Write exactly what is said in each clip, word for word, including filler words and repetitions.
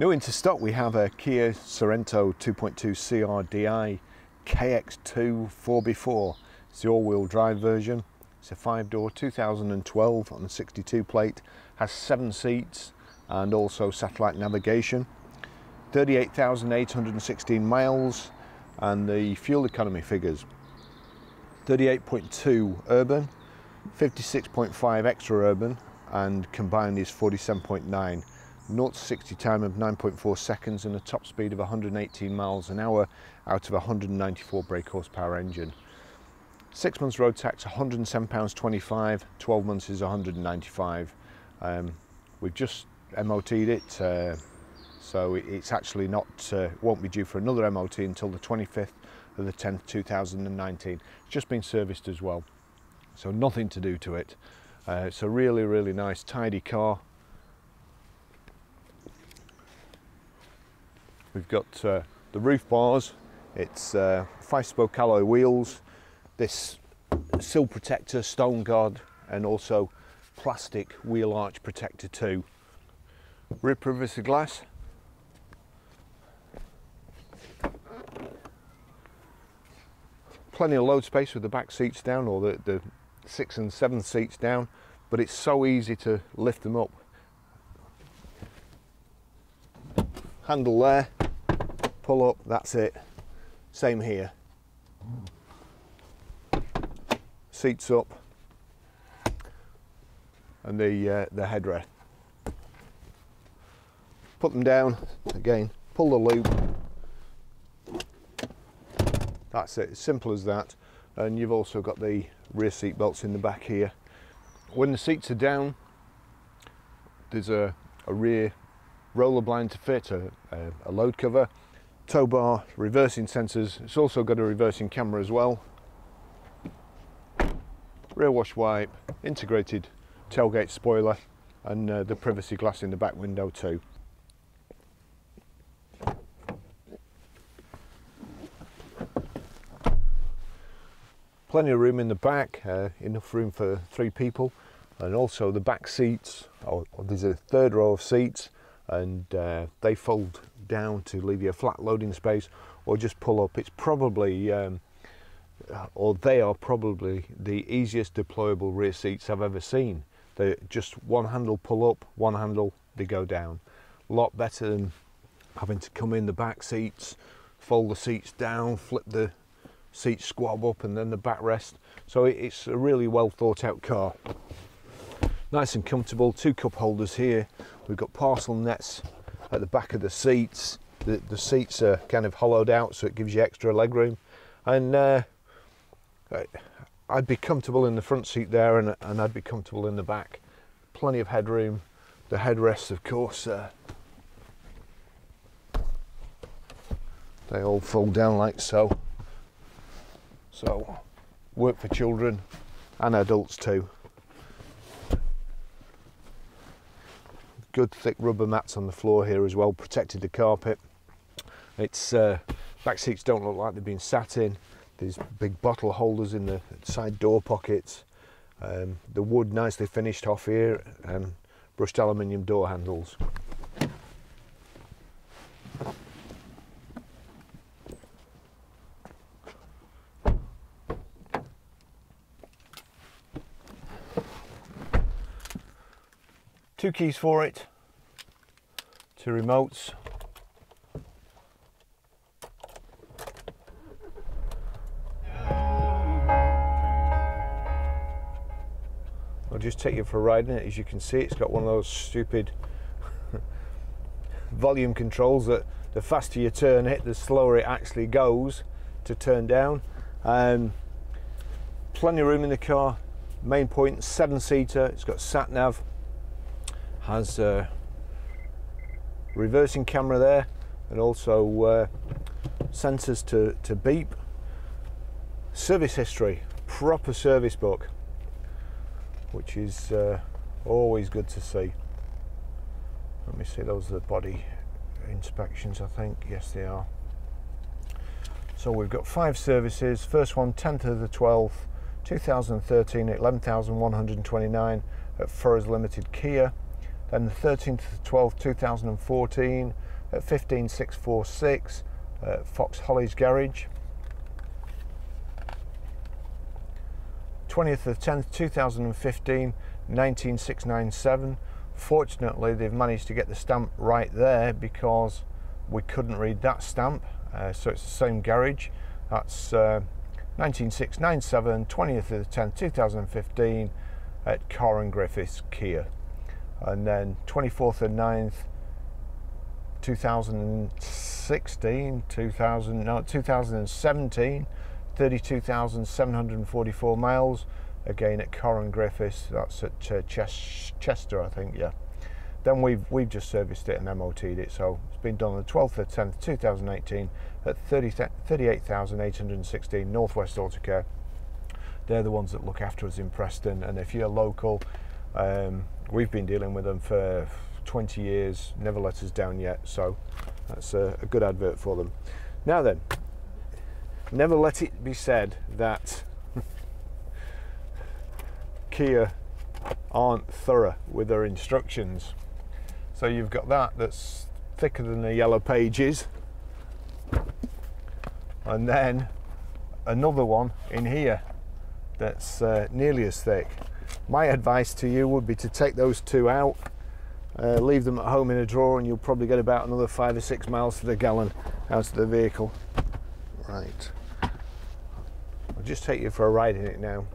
New into stock, we have a Kia Sorento two point two C R D I K X two four by four. It's the all-wheel drive version. It's a five-door two thousand twelve on a sixty-two plate, has seven seats and also satellite navigation. thirty-eight thousand eight hundred sixteen miles, and the fuel economy figures: thirty-eight point two urban, fifty-six point five extra urban, and combined is forty-seven point nine. zero to sixty time of nine point four seconds and a top speed of one hundred eighteen miles an hour out of a one hundred ninety-four brake horsepower engine. Six months road tax one hundred and seven pounds twenty-five, twelve months is one hundred and ninety-five pounds. Um, we've just M O T'd it, uh, so it's actually not, uh, won't be due for another M O T until the twenty-fifth of the tenth two thousand nineteen. It's just been serviced as well, so nothing to do to it. Uh, it's a really, really nice, tidy car. We've got uh, the roof bars, it's uh, five-spoke alloy wheels, this sill protector, stone guard, and also plastic wheel arch protector too. Rear privacy glass. Plenty of load space with the back seats down, or the, the six and seven seats down, but it's so easy to lift them up. Handle there, pull up, that's it. Same here. Seats up, and the uh, the headrest. Put them down again. Pull the loop. That's it. Simple as that. And you've also got the rear seat belts in the back here. When the seats are down, there's a, a rear roller blind to fit, a, a, a load cover, tow bar, reversing sensors. It's also got a reversing camera as well. Rear wash wipe, integrated tailgate spoiler, and uh, the privacy glass in the back window too. Plenty of room in the back, uh, enough room for three people, and also the back seats, or oh, there's a third row of seats, and uh, they fold down to leave you a flat loading space, or just pull up. It's probably, um, or they are probably the easiest deployable rear seats I've ever seen. They're just one handle pull up, one handle, they go down. A lot better than having to come in the back seats, fold the seats down, flip the seat squab up, and then the backrest. So it's a really well thought out car. Nice and comfortable, two cup holders here. We've got parcel nets at the back of the seats. The, the seats are kind of hollowed out, so it gives you extra leg room. And uh, I'd be comfortable in the front seat there, and, and I'd be comfortable in the back. Plenty of headroom. The headrests, of course, uh, they all fold down like so. So, work for children and adults too. Good thick rubber mats on the floor here as well, protected the carpet. It's uh, back seats don't look like they've been sat in. There's big bottle holders in the side door pockets. Um, the wood nicely finished off here, and brushed aluminium door handles. Two keys for it, two remotes. I'll just take you for a ride in it. As you can see, it's got one of those stupid volume controls that the faster you turn it, the slower it actually goes to turn down. Um, plenty of room in the car. Main point, seven seater, it's got sat nav. Has a reversing camera there, and also uh, sensors to, to beep. Service history, proper service book, which is uh, always good to see. Let me see, those are the body inspections, I think. Yes, they are. So we've got five services. First one, tenth of the twelfth, two thousand thirteen, at eleven thousand one hundred twenty-nine at Furrows Limited Kia. Then the thirteenth of the twelfth, two thousand fourteen, at fifteen six forty-six at Fox Holly's Garage. twentieth of the tenth two thousand fifteen, nineteen six ninety-seven. Fortunately, they've managed to get the stamp right there because we couldn't read that stamp, uh, so it's the same garage. That's uh, nineteen six ninety-seven, twentieth of the tenth two thousand fifteen at Carr and Griffiths Kia. And then twenty-fourth of the ninth two thousand sixteen, two thousand, no, twenty seventeen, thirty-two thousand seven hundred forty-four miles, again at Carr and Griffiths. That's at uh, Ches Chester, I think, yeah. Then we've, we've just serviced it and M O T'd it, so it's been done on the twelfth of the tenth two thousand eighteen at thirty-eight thousand eight hundred sixteen, Northwest Autocare. They're the ones that look after us in Preston, and if you're local, um, we've been dealing with them for twenty years, never let us down yet, so that's a, a good advert for them. Now then, never let it be said that Kia aren't thorough with their instructions. So you've got that that's thicker than the yellow pages, and then another one in here that's uh, nearly as thick. My advice to you would be to take those two out, uh, leave them at home in a drawer, and you'll probably get about another five or six miles to the gallon out of the vehicle. Right, I'll just take you for a ride in it now.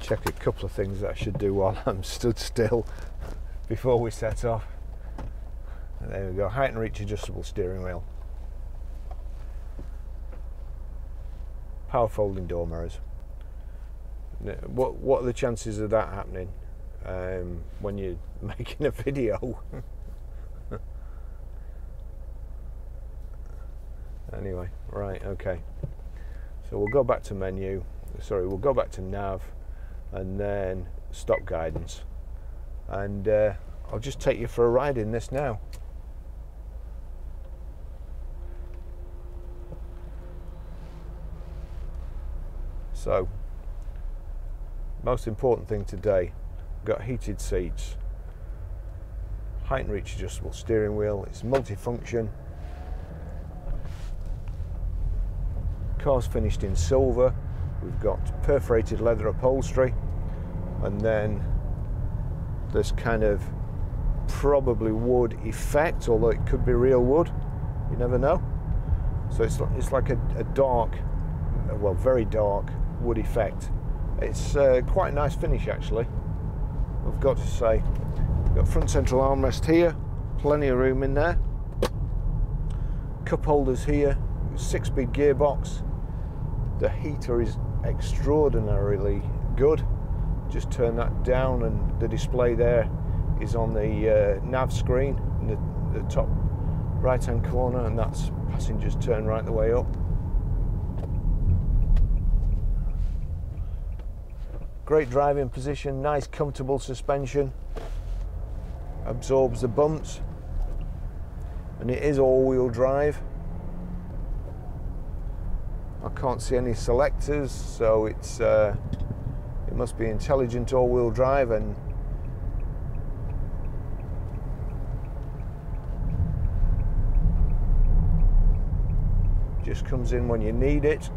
Check a couple of things that I should do while I'm stood still before we set off. And there we go, height and reach adjustable steering wheel, power folding door mirrors. What what are the chances of that happening um, when you're making a video? Anyway, right, okay. So we'll go back to menu. Sorry, we'll go back to nav. And then stop guidance, and uh, I'll just take you for a ride in this now. So, most important thing today, got heated seats, height and reach adjustable steering wheel, it's multifunction, car's finished in silver. We've got perforated leather upholstery, and then this kind of probably wood effect, although it could be real wood, you never know. So it's like, it's like a, a dark, well, very dark wood effect. It's uh, quite a nice finish, actually, I've got to say. We've got front central armrest here, plenty of room in there. Cup holders here, six-speed gearbox. The heater is extraordinarily good. Just turn that down, and the display there is on the uh, nav screen in the, the top right hand corner, and that's passengers turn right the way up. Great driving position, nice comfortable suspension, absorbs the bumps, and it is all-wheel drive. I can't see any selectors, so it's uh, it must be intelligent all-wheel drive. And just comes in when you need it.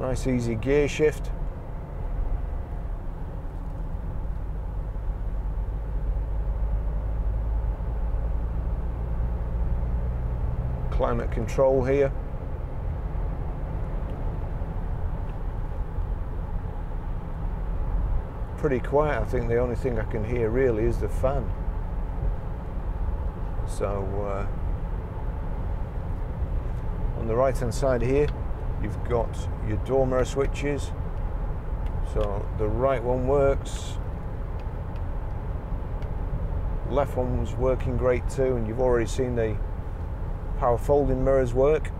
Nice easy gear shift. Climate control here. Pretty quiet. I think the only thing I can hear really is the fan. So uh, on the right hand side here you've got your door mirror switches, so the right one works, left one's working great too, and you've already seen the how folding mirrors work.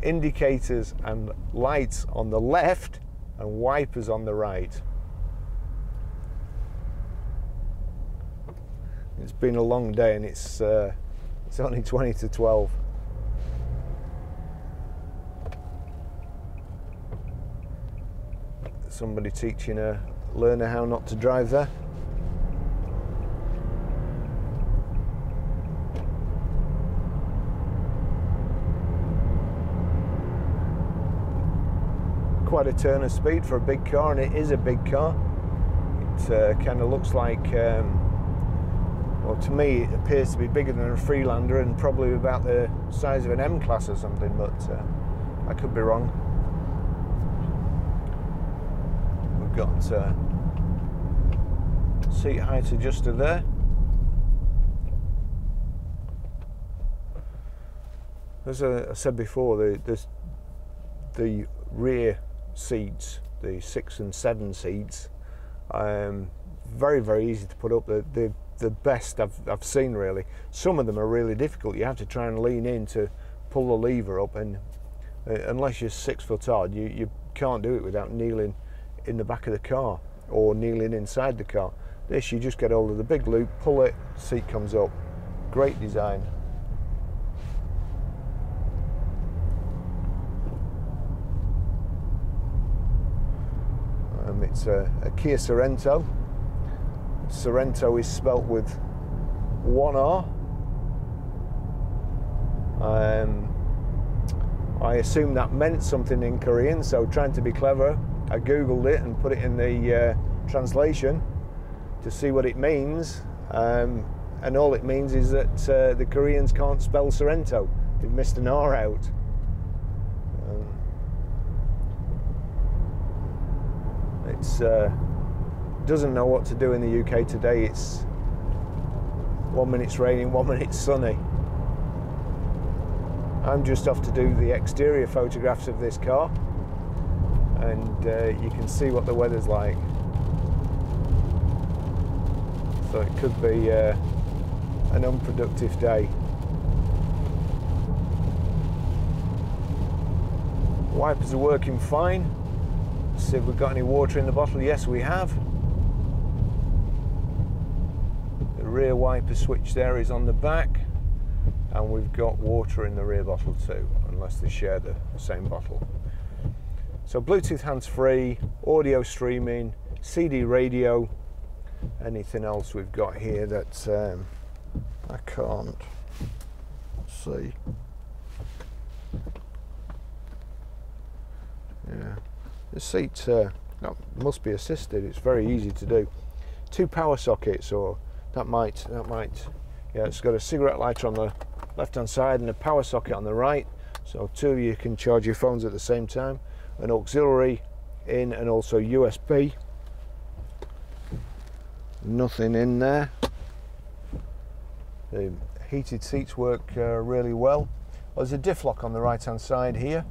Indicators and lights on the left and wipers on the right. It's been a long day, and it's uh, it's only twenty to twelve. somebody teaching a learner how not to drive there. Quite a turn of speed for a big car, and it is a big car. It uh, kind of looks like, um, well, to me it appears to be bigger than a Freelander and probably about the size of an M class or something, but uh, I could be wrong. We've got uh, seat height adjuster there. As I said before, the, the, the rear seats, the six and seven seats, um, very very easy to put up. The the, the best I've, I've seen really. Some of them are really difficult. You have to try and lean in to pull the lever up, and uh, unless you're six foot odd, you you can't do it without kneeling in the back of the car or kneeling inside the car. This, you just get hold of the big loop, pull it, seat comes up. Great design. It's a, a Kia Sorento. Sorento is spelt with one R. Um, I assume that meant something in Korean, so trying to be clever, I googled it and put it in the uh, translation to see what it means. Um, and all it means is that uh, the Koreans can't spell Sorento. They've missed an R out. It uh, doesn't know what to do in the U K today. It's one minute it's raining, one minute it's sunny. I'm just off to do the exterior photographs of this car, and uh, you can see what the weather's like. So it could be uh, an unproductive day. Wipers are working fine. See if we've got any water in the bottle. Yes, we have. The rear wiper switch there is on the back, and we've got water in the rear bottle too, unless they share the same bottle. So Bluetooth hands-free, audio streaming, C D radio. Anything else we've got here that um, I can't see? Yeah. The seats uh, must be assisted. It's very easy to do. Two power sockets, or that might, that might. Yeah, it's got a cigarette lighter on the left-hand side and a power socket on the right. So two of you can charge your phones at the same time. An auxiliary in, and also U S B. Nothing in there. The heated seats work uh, really well. Well, there's a diff lock on the right-hand side here.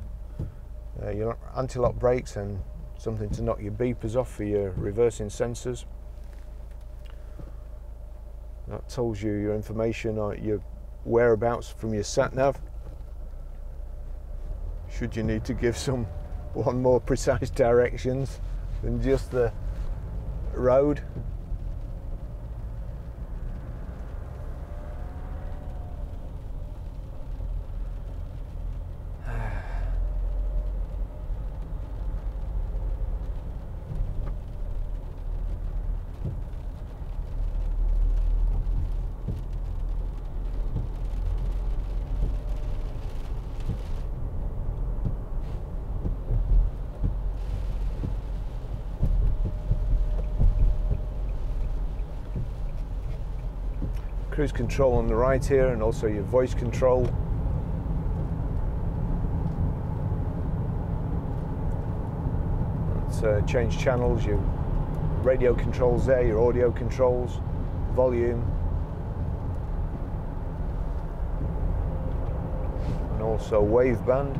Uh, your anti-lock brakes and something to knock your beepers off for your reversing sensors. That tells you your information or your whereabouts from your sat nav, should you need to give some one more precise directions than just the road. Cruise control on the right here, and also your voice control. Let's uh, change channels, your radio controls there, your audio controls, volume, and also wave band.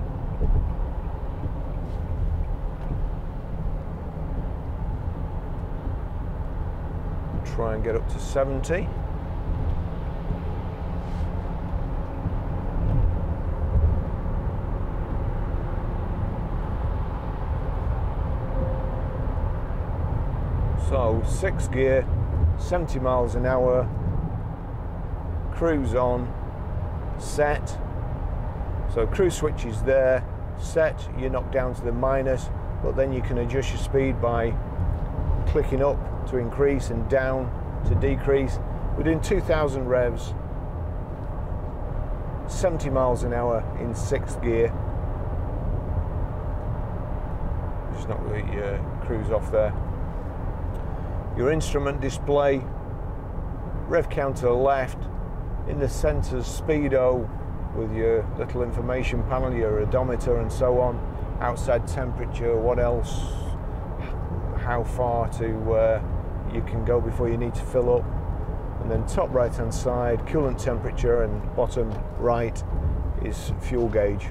Try and get up to seventy. So six gear, seventy miles an hour, cruise on, set. So cruise switch is there, set, you knock down to the minus, but then you can adjust your speed by clicking up to increase and down to decrease. We're doing two thousand revs, seventy miles an hour in sixth gear. Just not really uh, cruise off there. Your instrument display, rev counter left, in the centre's speedo with your little information panel, your odometer and so on, outside temperature, what else, how far to uh, you can go before you need to fill up, and then top right hand side coolant temperature and bottom right is fuel gauge.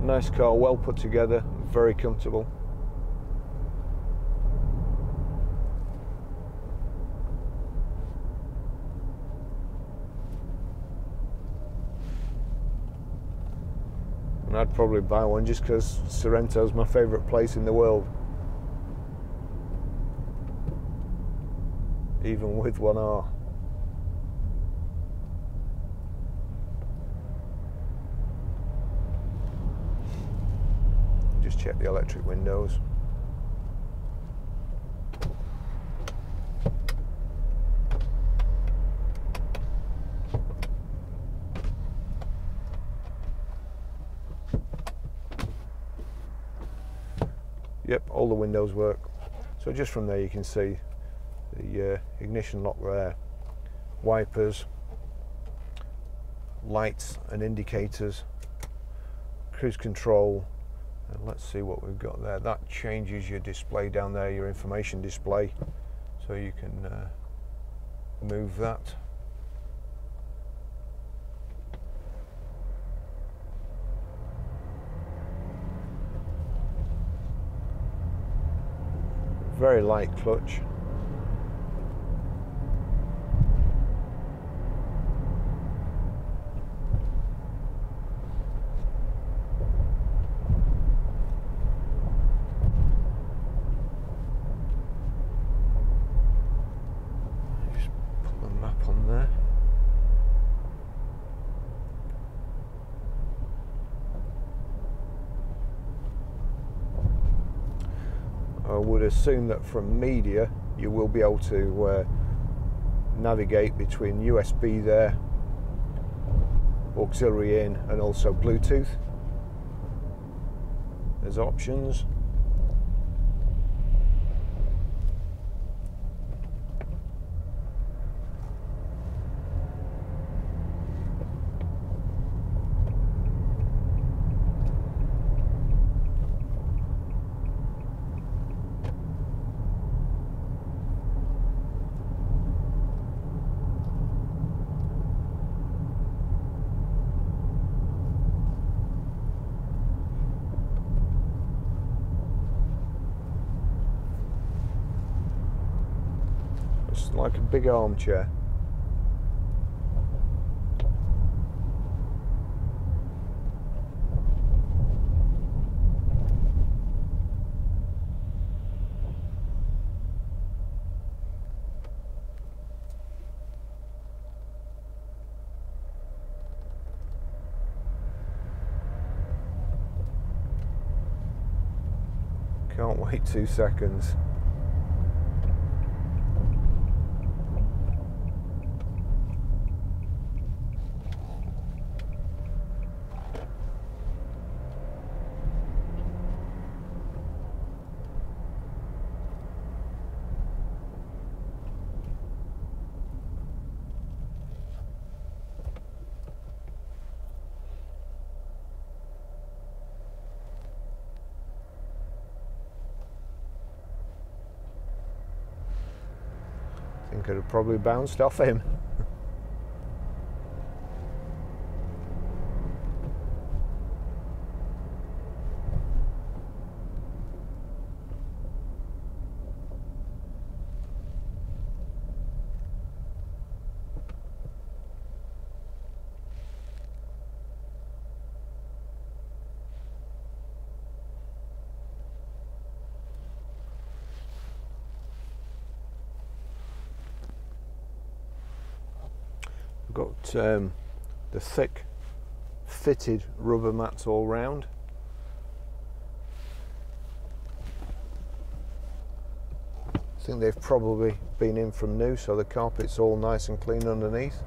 Nice car, well put together, very comfortable. And I'd probably buy one just because Sorento's my favourite place in the world. Even with one R. Just check the electric windows. Yep, all the windows work. So just from there you can see the uh, ignition lock there, wipers, lights and indicators, cruise control. And let's see what we've got there. That changes your display down there, your information display, so you can uh, move that. Very light clutch. I would assume that from media you will be able to uh, navigate between U S B there, auxiliary in, and also Bluetooth. There's options. Like a big armchair. Can't wait two seconds. I think I'd have probably bounced off him. got um, the thick fitted rubber mats all round. I think they've probably been in from new, so the carpet's all nice and clean underneath.